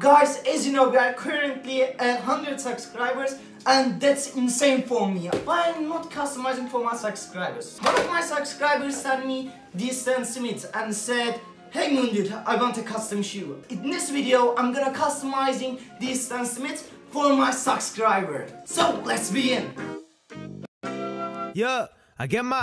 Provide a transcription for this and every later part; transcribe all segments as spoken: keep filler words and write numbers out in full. Guys, as you know, we are currently at one hundred subscribers, and that's insane for me. Why I'm not customizing for my subscribers? One of my subscribers sent me this Stan Smith and said, "Hey Moondude, I want a custom shoe." In this video, I'm gonna customizing this Stan Smith for my subscriber. So let's begin. Yeah, I get my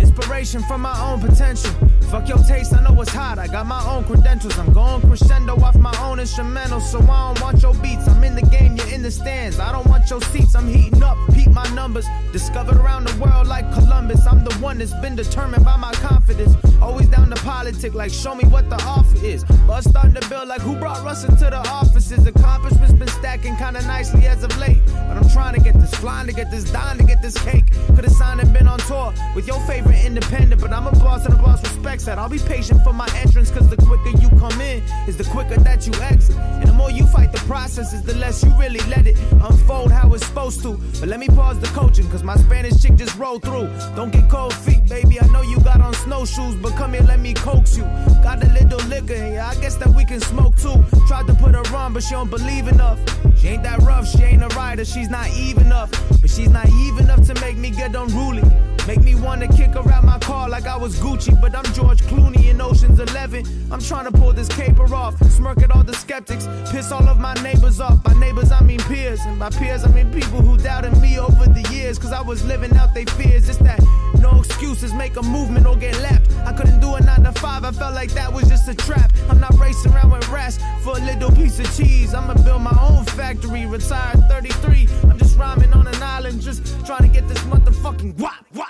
inspiration from my own potential. Fuck your taste, I know it's hot, I got my own credentials. I'm going crescendo off my own instrumentals. So I don't want your beats, I'm in the game, you're in the stands. I don't want your seats, I'm heating up, peep my numbers. Discovered around the world like Columbus. I'm the one that's been determined by my confidence. Always down to politics, like show me what the offer is. Buzz starting to build like who brought Russell to the offices. Accomplishments been stacking kinda nicely as of late. But I'm trying to get this flying, to get this dime, to get this cake. Could've signed and been on tour with your favorite independent. But I'm a boss and a boss respects that. I'll be patient for my entrance, cause the quicker you come in is the quicker that you exit. And the more you fight the process is the less you really let it unfold how it's supposed to. But let me pause the coaching, cause my Spanish chick just rolled through. Don't get cold feet, baby, I know you got on snowshoes, but come here, let me coax you. Got a little liquor here, I guess that we can smoke too. Tried to put her on, but she don't believe enough. She ain't that rough, she ain't a rider, she's naive enough. But she's naive enough to make me get unruly. Make me wanna kick her out my car like I was Gucci. But I'm George Clooney in Ocean's eleven. I'm trying to pull this caper off, smirk at all the skeptics, piss all of my neighbors off. By neighbors I mean peers, and by peers I mean people who doubted me over the years, cause I was living out they fears. It's that no excuses, make a movement or get lapped. I couldn't do a nine to five, I felt like that was just a trap. I'm not racing around with rats for a little piece of cheese. I'ma build my own factory, retired thirty-three. I'm just rhyming on an island, just trying to get this motherfucking wop, wop.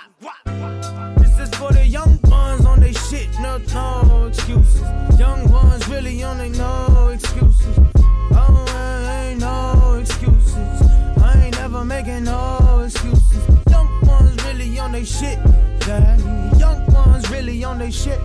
This is for the young ones on they shit, no, no excuses. Young ones really on they no excuses. Oh, I ain't no excuses. I ain't never making no excuses. Young ones really on they shit, yeah. Young ones really on they shit.